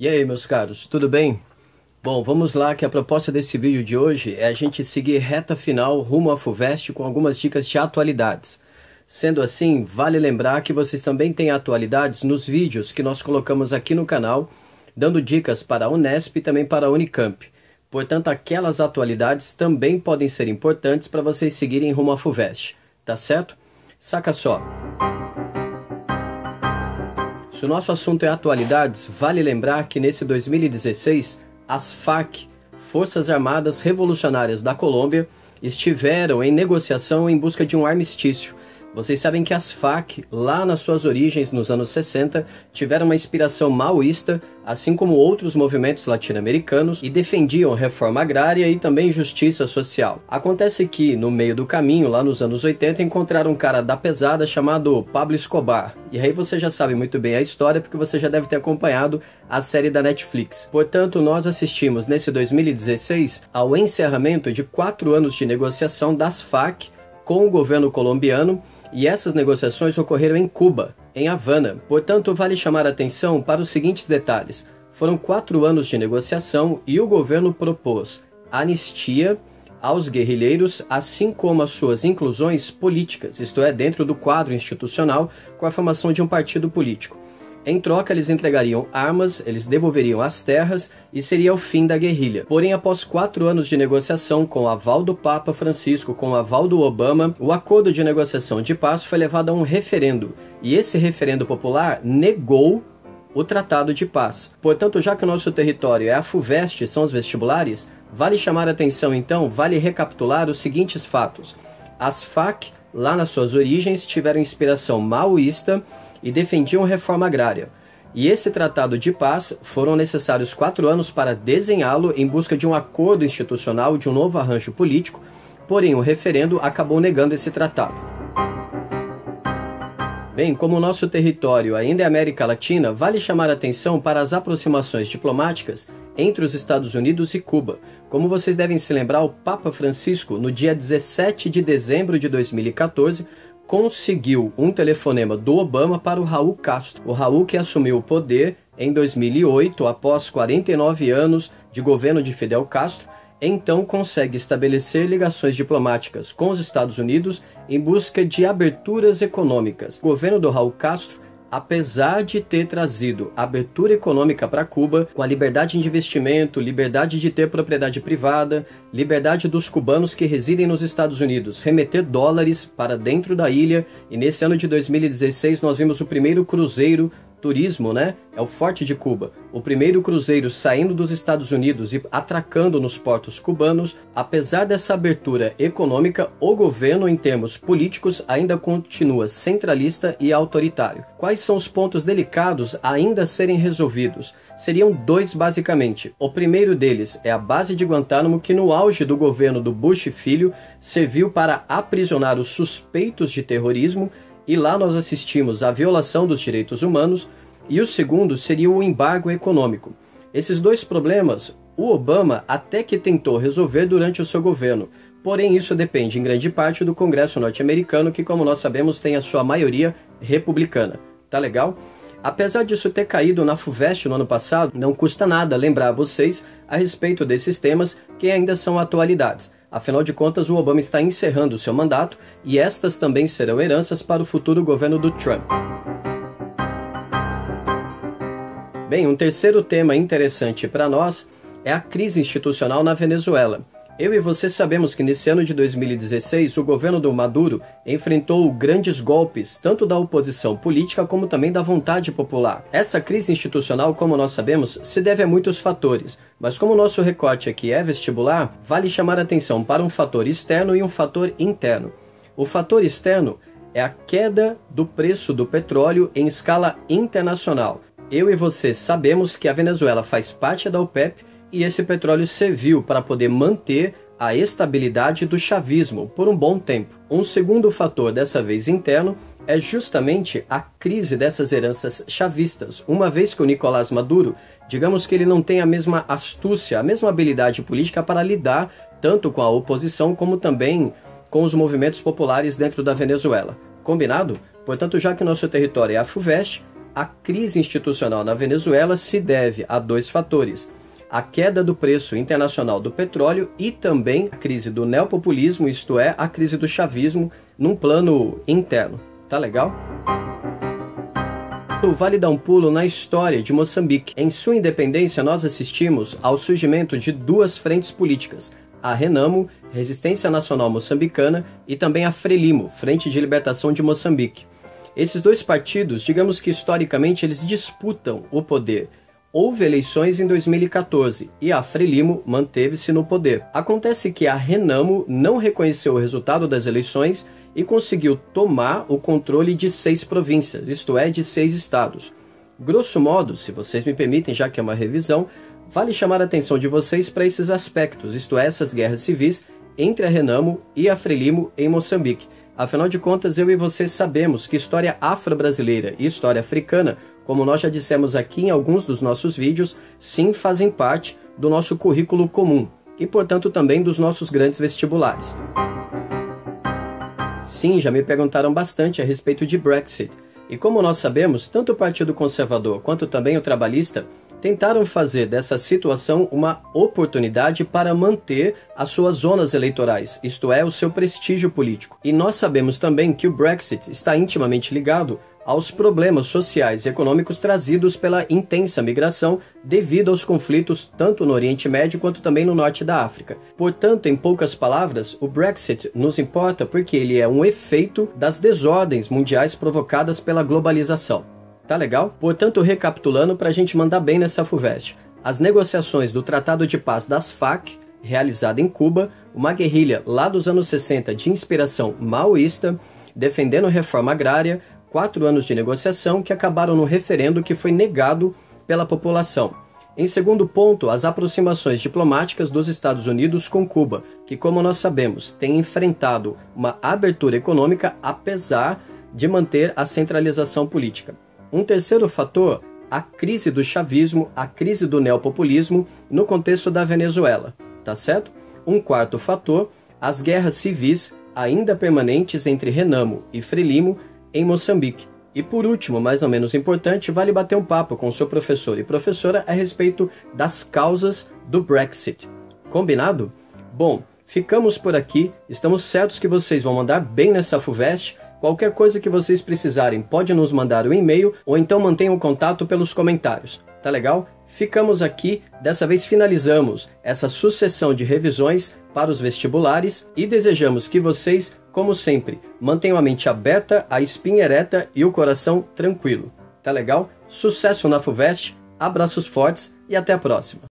E aí, meus caros, tudo bem? Bom, vamos lá, que a proposta desse vídeo de hoje é a gente seguir reta final rumo à FUVEST com algumas dicas de atualidades. Sendo assim, vale lembrar que vocês também têm atualidades nos vídeos que nós colocamos aqui no canal, dando dicas para a UNESP e também para a UNICAMP. Portanto, aquelas atualidades também podem ser importantes para vocês seguirem rumo à FUVEST, tá certo? Saca só! Se o nosso assunto é atualidades, vale lembrar que nesse 2016, as FARC, Forças Armadas Revolucionárias da Colômbia, estiveram em negociação em busca de um armistício. Vocês sabem que as FARC, lá nas suas origens nos anos 60, tiveram uma inspiração maoísta, assim como outros movimentos latino-americanos, e defendiam reforma agrária e também justiça social. Acontece que, no meio do caminho, lá nos anos 80, encontraram um cara da pesada chamado Pablo Escobar. E aí você já sabe muito bem a história, porque você já deve ter acompanhado a série da Netflix. Portanto, nós assistimos nesse 2016 ao encerramento de 4 anos de negociação das FARC com o governo colombiano, e essas negociações ocorreram em Cuba, em Havana. Portanto, vale chamar a atenção para os seguintes detalhes. Foram 4 anos de negociação e o governo propôs anistia aos guerrilheiros, assim como as suas inclusões políticas, isto é, dentro do quadro institucional, com a formação de um partido político. Em troca, eles entregariam armas, eles devolveriam as terras e seria o fim da guerrilha. Porém, após 4 anos de negociação, com o aval do Papa Francisco, com o aval do Obama, o acordo de negociação de paz foi levado a um referendo. E esse referendo popular negou o tratado de paz. Portanto, já que o nosso território é a FUVEST, são os vestibulares, vale chamar a atenção então, vale recapitular os seguintes fatos. As FARC, lá nas suas origens, tiveram inspiração maoísta e defendiam reforma agrária. E esse tratado de paz foram necessários 4 anos para desenhá-lo em busca de um acordo institucional, de um novo arranjo político, porém o referendo acabou negando esse tratado. Bem, como o nosso território ainda é América Latina, vale chamar a atenção para as aproximações diplomáticas entre os Estados Unidos e Cuba. Como vocês devem se lembrar, o Papa Francisco, no dia 17 de dezembro de 2014, conseguiu um telefonema do Obama para o Raul Castro. O Raul, que assumiu o poder em 2008, após 49 anos de governo de Fidel Castro, então consegue estabelecer ligações diplomáticas com os Estados Unidos em busca de aberturas econômicas. O governo do Raul Castro, apesar de ter trazido abertura econômica para Cuba, com a liberdade de investimento, liberdade de ter propriedade privada, liberdade dos cubanos que residem nos Estados Unidos remeter dólares para dentro da ilha, e nesse ano de 2016 nós vimos o primeiro cruzeiro turismo, né? É o Forte de Cuba. O primeiro cruzeiro saindo dos Estados Unidos e atracando nos portos cubanos. Apesar dessa abertura econômica, o governo, em termos políticos, ainda continua centralista e autoritário. Quais são os pontos delicados ainda a serem resolvidos? Seriam 2, basicamente. O primeiro deles é a base de Guantánamo, que no auge do governo do Bush Filho, serviu para aprisionar os suspeitos de terrorismo, e lá nós assistimos à violação dos direitos humanos. E o segundo seria o embargo econômico. Esses 2 problemas, o Obama até que tentou resolver durante o seu governo, porém isso depende em grande parte do Congresso norte-americano, que, como nós sabemos, tem a sua maioria republicana. Tá legal? Apesar disso ter caído na FUVEST no ano passado, não custa nada lembrar a vocês a respeito desses temas que ainda são atualidades. Afinal de contas, o Obama está encerrando seu mandato e estas também serão heranças para o futuro governo do Trump. Bem, um terceiro tema interessante para nós é a crise institucional na Venezuela. Eu e você sabemos que nesse ano de 2016, o governo do Maduro enfrentou grandes golpes, tanto da oposição política como também da vontade popular. Essa crise institucional, como nós sabemos, se deve a muitos fatores, mas como o nosso recorte aqui é vestibular, vale chamar a atenção para um fator externo e um fator interno. O fator externo é a queda do preço do petróleo em escala internacional. Eu e você sabemos que a Venezuela faz parte da OPEP, e esse petróleo serviu para poder manter a estabilidade do chavismo por um bom tempo. Um segundo fator, dessa vez interno, é justamente a crise dessas heranças chavistas, uma vez que o Nicolás Maduro, digamos que ele não tem a mesma astúcia, a mesma habilidade política para lidar tanto com a oposição como também com os movimentos populares dentro da Venezuela. Combinado? Portanto, já que nosso território é a FUVEST, a crise institucional na Venezuela se deve a dois fatores: a queda do preço internacional do petróleo e também a crise do neopopulismo, isto é, a crise do chavismo, num plano interno. Tá legal? Vale dar um pulo na história de Moçambique. Em sua independência, nós assistimos ao surgimento de duas frentes políticas, a Renamo, Resistência Nacional Moçambicana, e também a Frelimo, Frente de Libertação de Moçambique. Esses dois partidos, digamos que historicamente, eles disputam o poder. Houve eleições em 2014 e a Frelimo manteve-se no poder. Acontece que a Renamo não reconheceu o resultado das eleições e conseguiu tomar o controle de 6 províncias, isto é, de 6 estados. Grosso modo, se vocês me permitem, já que é uma revisão, vale chamar a atenção de vocês para esses aspectos, isto é, essas guerras civis entre a Renamo e a Frelimo em Moçambique. Afinal de contas, eu e vocês sabemos que história afro-brasileira e história africana, como nós já dissemos aqui em alguns dos nossos vídeos, sim fazem parte do nosso currículo comum e, portanto, também dos nossos grandes vestibulares. Sim, já me perguntaram bastante a respeito de Brexit. E como nós sabemos, tanto o Partido Conservador quanto também o Trabalhista tentaram fazer dessa situação uma oportunidade para manter as suas zonas eleitorais, isto é, o seu prestígio político. E nós sabemos também que o Brexit está intimamente ligado aos problemas sociais e econômicos trazidos pela intensa migração devido aos conflitos tanto no Oriente Médio quanto também no Norte da África. Portanto, em poucas palavras, o Brexit nos importa porque ele é um efeito das desordens mundiais provocadas pela globalização. Tá legal? Portanto, recapitulando para a gente mandar bem nessa FUVEST, as negociações do Tratado de Paz das FARC, realizada em Cuba, uma guerrilha lá dos anos 60 de inspiração maoísta, defendendo reforma agrária, 4 anos de negociação que acabaram no referendo que foi negado pela população. Em segundo ponto, as aproximações diplomáticas dos Estados Unidos com Cuba, que, como nós sabemos, tem enfrentado uma abertura econômica apesar de manter a centralização política. Um terceiro fator, a crise do chavismo, a crise do neopopulismo no contexto da Venezuela, tá certo? Um quarto fator, as guerras civis ainda permanentes entre Renamo e Frelimo em Moçambique. E por último, mas não menos importante, vale bater um papo com seu professor e professora a respeito das causas do Brexit. Combinado? Bom, ficamos por aqui, estamos certos que vocês vão mandar bem nessa FUVEST. Qualquer coisa que vocês precisarem pode nos mandar um e-mail ou então mantenham o contato pelos comentários, tá legal? Ficamos aqui, dessa vez finalizamos essa sucessão de revisões para os vestibulares e desejamos que vocês, como sempre, mantenham a mente aberta, a espinha ereta e o coração tranquilo. Tá legal? Sucesso na FUVEST, abraços fortes e até a próxima!